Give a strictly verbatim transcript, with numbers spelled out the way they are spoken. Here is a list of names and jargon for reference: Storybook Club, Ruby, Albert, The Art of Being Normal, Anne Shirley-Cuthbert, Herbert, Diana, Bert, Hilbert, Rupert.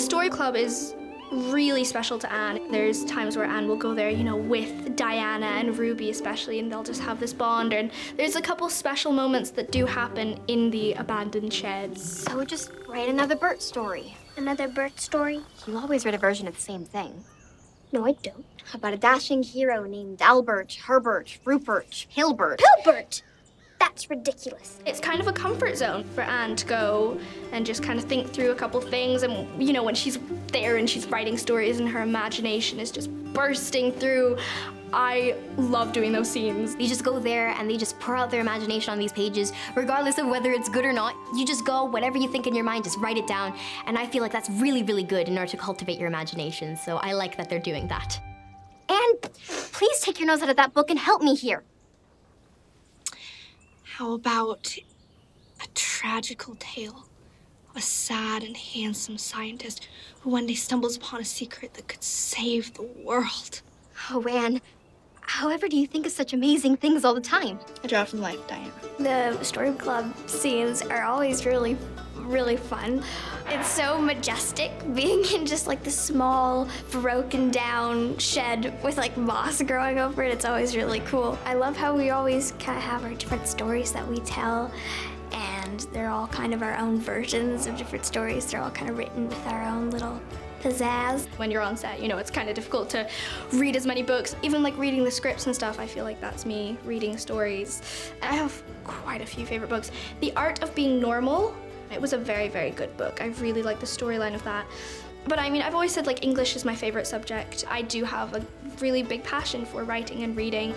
story club is really special to Anne. There's times where Anne will go there, you know, with Diana and Ruby especially, and they'll just have this bond. And there's a couple special moments that do happen in the abandoned sheds. So just write another Bert story. Another Bert story? You always read a version of the same thing. No, I don't. About a dashing hero named Albert, Herbert, Rupert, Hilbert. Hilbert! That's ridiculous. It's kind of a comfort zone for Anne to go and just kind of think through a couple things, and you know, when she's there and she's writing stories and her imagination is just bursting through. I love doing those scenes. You just go there and they just pour out their imagination on these pages, regardless of whether it's good or not. You just go, whatever you think in your mind, just write it down. And I feel like that's really, really good in order to cultivate your imagination. So I like that they're doing that. And please take your nose out of that book and help me here. How about a tragical tale of a sad and handsome scientist who one day stumbles upon a secret that could save the world? Oh, Anne, however do you think of such amazing things all the time? I draw from life, Diana. The story club scenes are always really, really fun. It's so majestic being in just like the small, broken down shed with like moss growing over it. It's always really cool. I love how we always kind of have our different stories that we tell, and they're all kind of our own versions of different stories. They're all kind of written with our own little pizzazz. When you're on set, you know, it's kind of difficult to read as many books. Even like reading the scripts and stuff, I feel like that's me reading stories. I have quite a few favorite books. The Art of Being Normal, it was a very, very good book. I really like the storyline of that. But I mean, I've always said like English is my favorite subject. I do have a really big passion for writing and reading.